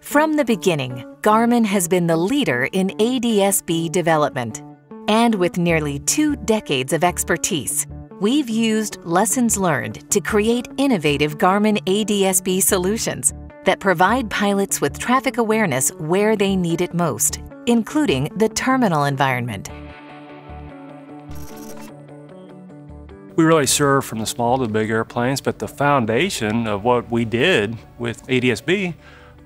From the beginning, Garmin has been the leader in ADS-B development. And with nearly 2 decades of expertise, we've used lessons learned to create innovative Garmin ADS-B solutions that provide pilots with traffic awareness where they need it most, including the terminal environment. We really serve from the small to the big airplanes, but the foundation of what we did with ADS-B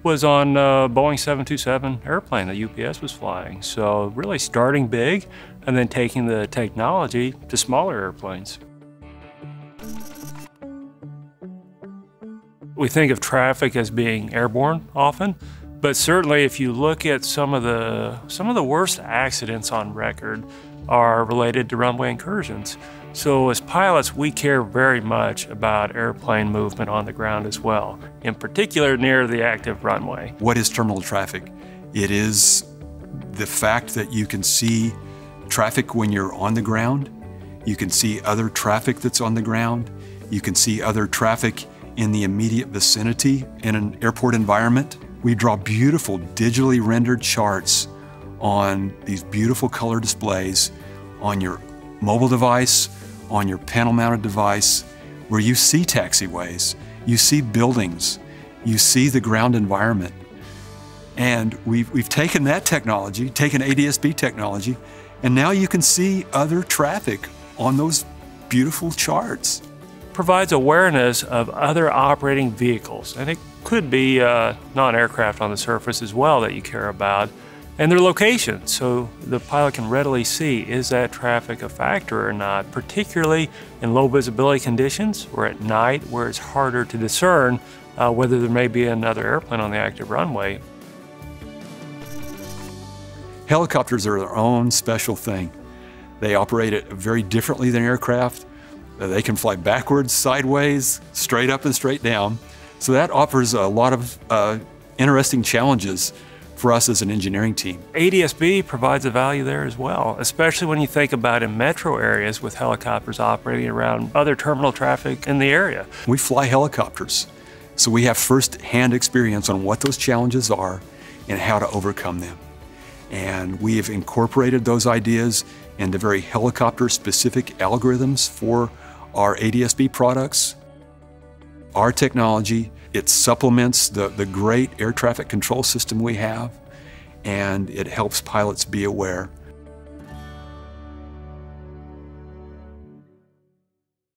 was on a Boeing 727 airplane that UPS was flying. So really starting big and then taking the technology to smaller airplanes. We think of traffic as being airborne often, but certainly if you look at some of the worst accidents on record are related to runway incursions. So as pilots, we care very much about airplane movement on the ground as well, in particular near the active runway. What is terminal traffic? It is the fact that you can see traffic when you're on the ground. You can see other traffic that's on the ground. You can see other traffic in the immediate vicinity in an airport environment. We draw beautiful digitally rendered charts on these beautiful color displays on your mobile device, on your panel-mounted device, where you see taxiways, you see buildings, you see the ground environment. And we've taken that technology, taken ADS-B technology, and now you can see other traffic on those beautiful charts. Provides awareness of other operating vehicles, and it could be non-aircraft on the surface as well that you care about, and their location, so the pilot can readily see, is that traffic a factor or not, particularly in low visibility conditions or at night where it's harder to discern whether there may be another airplane on the active runway. Helicopters are their own special thing. They operate it very differently than aircraft. They can fly backwards, sideways, straight up and straight down. So that offers a lot of interesting challenges for us as an engineering team. ADS-B provides a value there as well, especially when you think about in metro areas with helicopters operating around other terminal traffic in the area. We fly helicopters, so we have first-hand experience on what those challenges are and how to overcome them. And we have incorporated those ideas into very helicopter-specific algorithms for our ADS-B products. Our technology, it supplements the great air traffic control system we have, and it helps pilots be aware